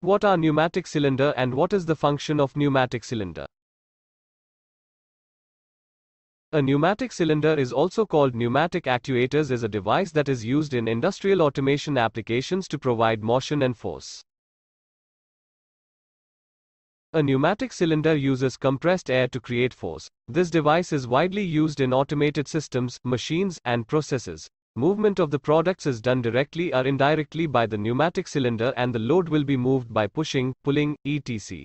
What are pneumatic cylinder and what is the function of pneumatic cylinder? A pneumatic cylinder is also called pneumatic actuators is a device that is used in industrial automation applications to provide motion and force. A pneumatic cylinder uses compressed air to create force. This device is widely used in automated systems, machines, and processes. Movement of the products is done directly or indirectly by the pneumatic cylinder and the load will be moved by pushing, pulling, etc.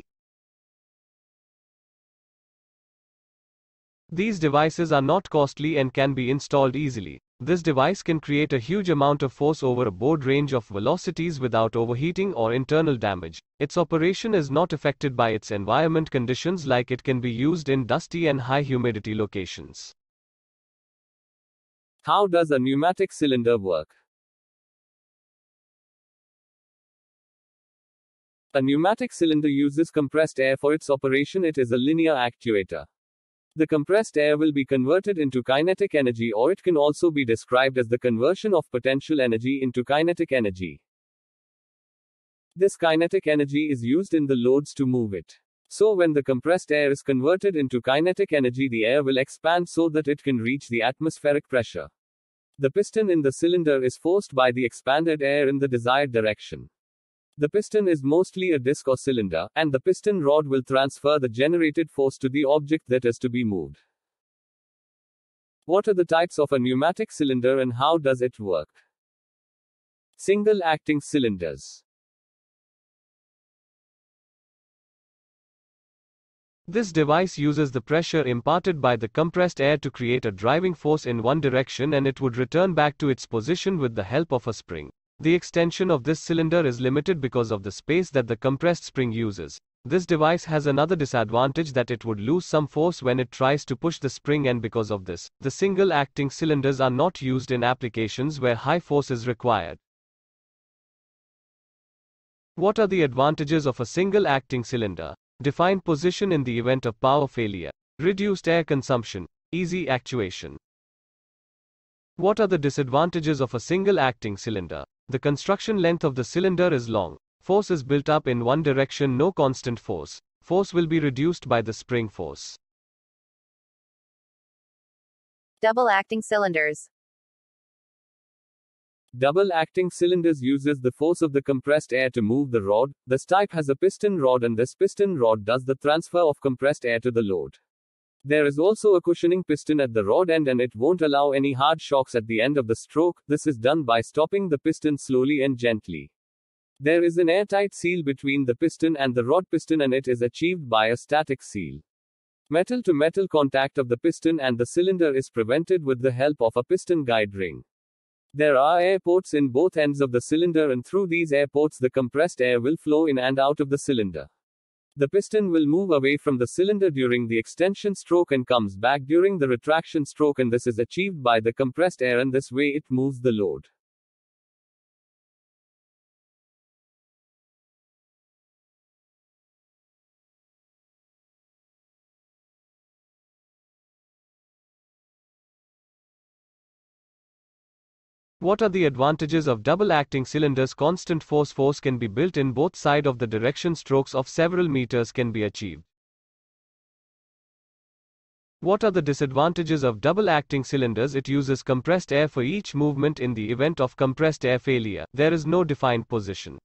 These devices are not costly and can be installed easily. This device can create a huge amount of force over a broad range of velocities without overheating or internal damage. Its operation is not affected by its environment conditions like it can be used in dusty and high humidity locations. How does a pneumatic cylinder work? A pneumatic cylinder uses compressed air for its operation. It is a linear actuator. The compressed air will be converted into kinetic energy, or it can also be described as the conversion of potential energy into kinetic energy. This kinetic energy is used in the loads to move it. So when the compressed air is converted into kinetic energy, the air will expand so that it can reach the atmospheric pressure. The piston in the cylinder is forced by the expanded air in the desired direction. The piston is mostly a disc or cylinder, and the piston rod will transfer the generated force to the object that is to be moved. What are the types of a pneumatic cylinder and how does it work? Single-acting cylinders. This device uses the pressure imparted by the compressed air to create a driving force in one direction and it would return back to its position with the help of a spring. The extension of this cylinder is limited because of the space that the compressed spring uses. This device has another disadvantage that it would lose some force when it tries to push the spring, and because of this, the single-acting cylinders are not used in applications where high force is required. What are the advantages of a single-acting cylinder? Defined position in the event of power failure. Reduced air consumption. Easy actuation. What are the disadvantages of a single-acting cylinder? The construction length of the cylinder is long. Force is built up in one direction, no constant force. Force will be reduced by the spring force. Double-acting cylinders. Double-acting cylinders uses the force of the compressed air to move the rod. This type has a piston rod, and this piston rod does the transfer of compressed air to the load. There is also a cushioning piston at the rod end and it won't allow any hard shocks at the end of the stroke. This is done by stopping the piston slowly and gently. There is an airtight seal between the piston and the rod piston, and it is achieved by a static seal. Metal-to-metal contact of the piston and the cylinder is prevented with the help of a piston guide ring. There are air ports in both ends of the cylinder, and through these air ports the compressed air will flow in and out of the cylinder. The piston will move away from the cylinder during the extension stroke and comes back during the retraction stroke, and this is achieved by the compressed air, and this way it moves the load. What are the advantages of double-acting cylinders? Constant force can be built in both sides of the direction. Strokes of several meters can be achieved. What are the disadvantages of double-acting cylinders? It uses compressed air for each movement. In the event of compressed air failure, there is no defined position.